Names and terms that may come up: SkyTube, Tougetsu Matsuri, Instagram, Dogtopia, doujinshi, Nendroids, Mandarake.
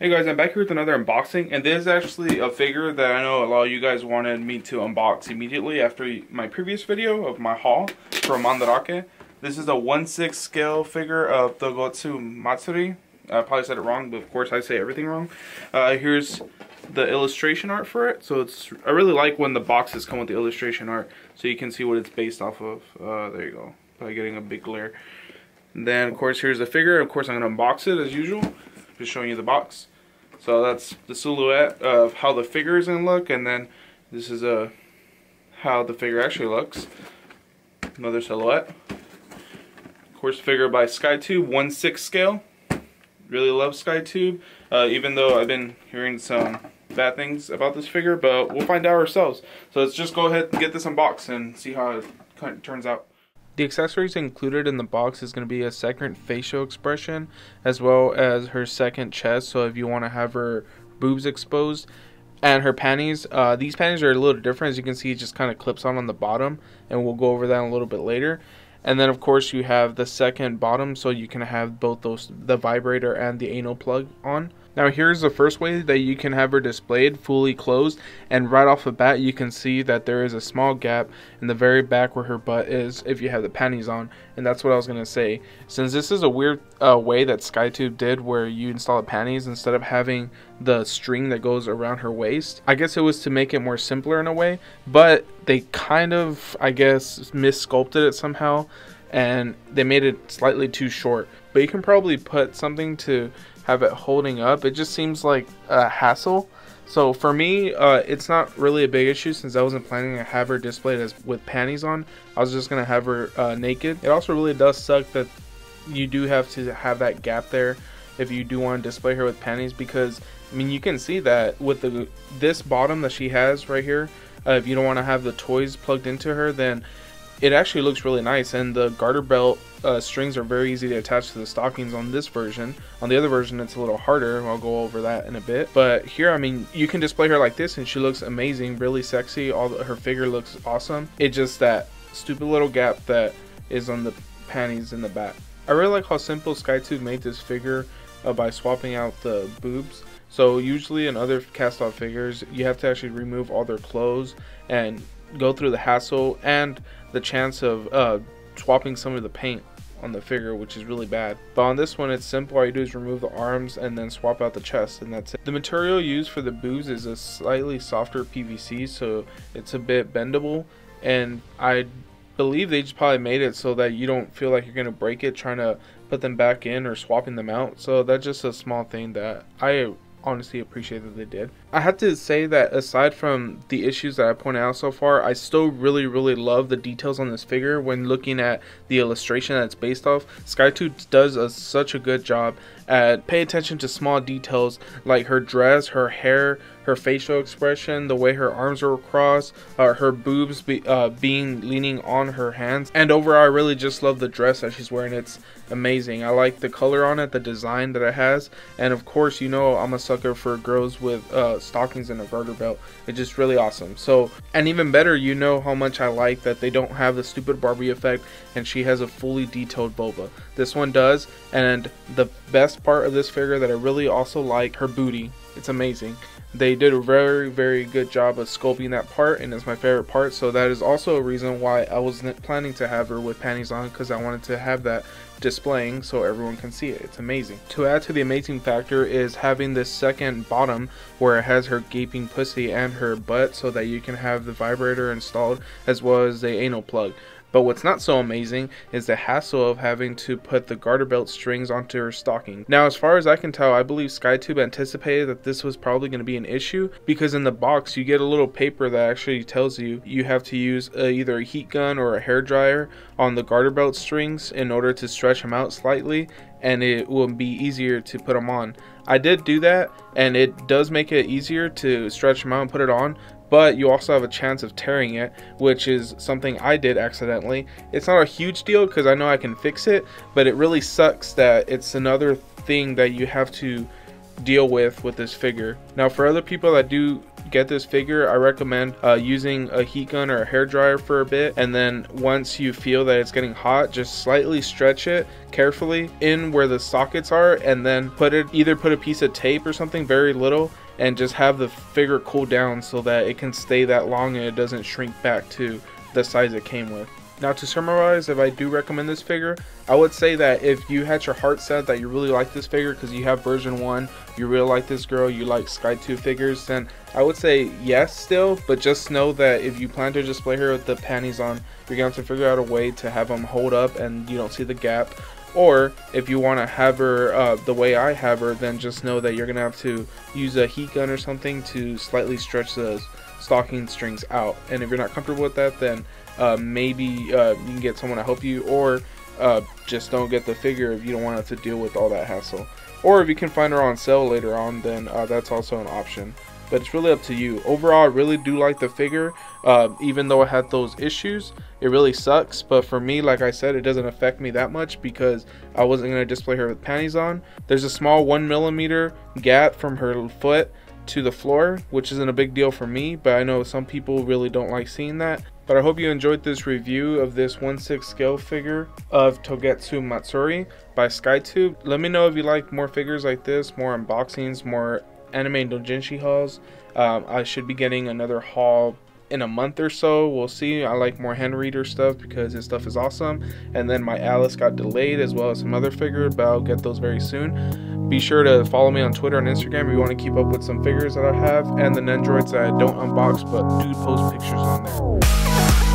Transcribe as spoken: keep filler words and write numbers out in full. Hey guys, I'm back here with another unboxing, and this is actually a figure that I know a lot of you guys wanted me to unbox immediately after my previous video of my haul from Mandarake. This is a one sixth scale figure of Tougetsu Matsuri. I probably said it wrong, but of course I say everything wrong. Uh, here's the illustration art for it. So it's I really like when the boxes come with the illustration art, so you can see what it's based off of. Uh, there you go, by getting a big glare. And then of course here's the figure. Of course I'm going to unbox it as usual. Just showing you the box. So that's the silhouette of how the figure is going to look, and then this is a how the figure actually looks. Another silhouette. Of course, figure by SkyTube, one sixth scale. Really love SkyTube, uh, even though I've been hearing some bad things about this figure, but we'll find out ourselves. So let's just go ahead and get this unboxed and see how it turns out. The accessories included in the box is going to be a second facial expression, as well as her second chest, so if you want to have her boobs exposed, and her panties. Uh, these panties are a little different, as you can see, it just kind of clips on on the bottom, and we'll go over that a little bit later. And then of course you have the second bottom, so you can have both those, the vibrator and the anal plug on. Now here's the first way that you can have her displayed, fully closed, and right off the bat you can see that there is a small gap in the very back where her butt is if you have the panties on, and that's what I was going to say. Since this is a weird uh, way that SkyTube did where you install the panties instead of having the string that goes around her waist, I guess it was to make it more simpler in a way, but they kind of, I guess, mis-sculpted it somehow, and they made it slightly too short. But you can probably put something to have it holding up. It just seems like a hassle. So for me, uh, it's not really a big issue since I wasn't planning to have her displayed as with panties on. I was just gonna have her uh, naked. It also really does suck that you do have to have that gap there if you do want to display her with panties, because I mean you can see that with the this bottom that she has right here. Uh, if you don't want to have the toys plugged into her, then it actually looks really nice, and the garter belt uh, strings are very easy to attach to the stockings on this version. On the other version, it's a little harder. I'll go over that in a bit. But here, I mean, you can display her like this, and she looks amazing, really sexy. All the, her figure looks awesome. It's just that stupid little gap that is on the panties in the back. I really like how simple SkyTube made this figure uh, by swapping out the boobs. So usually in other cast-off figures, you have to actually remove all their clothes and go through the hassle and the chance of uh, swapping some of the paint on the figure, which is really bad. But on this one, it's simple. All you do is remove the arms and then swap out the chest, and that's it. The material used for the boobs is a slightly softer P V C, so it's a bit bendable, and I believe they just probably made it so that you don't feel like you're going to break it trying to put them back in or swapping them out. So that's just a small thing that I honestly appreciate that they did. I have to say that aside from the issues that I pointed out so far, I still really really love the details on this figure. When looking at the illustration that's based off, SkyTube does a, such a good job at paying attention to small details like her dress, her hair, her facial expression, the way her arms are crossed, uh, her boobs be, uh, being leaning on her hands, and overall I really just love the dress that she's wearing. It's amazing. I like the color on it, the design that it has, and of course, you know, I'm a sucker for girls with uh, stockings and a garter belt. It's just really awesome. So, and even better, you know how much I like that they don't have the stupid Barbie effect and she has a fully detailed vulva. This one does, and the best part of this figure that I really also like, her booty. It's amazing. They did a very very good job of sculpting that part, and it's my favorite part, so that is also a reason why I wasn't planning to have her with panties on, because I wanted to have that displaying so everyone can see it. It's amazing. To add to the amazing factor is having this second bottom where it has her gaping pussy and her butt, so that you can have the vibrator installed as well as the anal plug. But what's not so amazing is the hassle of having to put the garter belt strings onto her stocking. Now, as far as I can tell, I believe SkyTube anticipated that this was probably going to be an issue, because in the box you get a little paper that actually tells you you have to use a, either a heat gun or a hairdryer on the garter belt strings in order to stretch them out slightly, and it will be easier to put them on. I did do that, and it does make it easier to stretch them out and put it on, but you also have a chance of tearing it, which is something I did accidentally. It's not a huge deal because I know I can fix it, but it really sucks that it's another thing that you have to deal with with this figure. Now for other people that do get this figure, I recommend uh, using a heat gun or a hair dryer for a bit, and then once you feel that it's getting hot, just slightly stretch it carefully in where the sockets are, and then put it either put a piece of tape or something, very little, and just have the figure cool down so that it can stay that long and it doesn't shrink back to the size it came with. Now, to summarize, if I do recommend this figure, I would say that if you had your heart set that you really like this figure because you have version one, you really like this girl, you like Sky two figures, then I would say yes still, but just know that if you plan to display her with the panties on, you're going to have to figure out a way to have them hold up and you don't see the gap. Or if you want to have her uh, the way I have her, then just know that you're going to have to use a heat gun or something to slightly stretch the stocking strings out. And if you're not comfortable with that, then Uh, maybe uh, you can get someone to help you, or uh, just don't get the figure if you don't want to deal with all that hassle. Or if you can find her on sale later on, then uh, that's also an option. But it's really up to you. Overall, I really do like the figure, uh, even though I had those issues. It really sucks, but for me, like I said, it doesn't affect me that much because I wasn't going to display her with panties on. There's a small one millimeter gap from her foot to the floor, which isn't a big deal for me, but I know some people really don't like seeing that. But I hope you enjoyed this review of this one sixth scale figure of Tougetsu Matsuri by SkyTube. Let me know if you like more figures like this, more unboxings, more anime doujinshi hauls. Um, I should be getting another haul in a month or so. We'll see. I like more hand reader stuff because his stuff is awesome. And then my Alice got delayed, as well as some other figure, but I'll get those very soon. Be sure to follow me on Twitter and Instagram if you want to keep up with some figures that I have and the Nendroids that I don't unbox but do post pictures on there.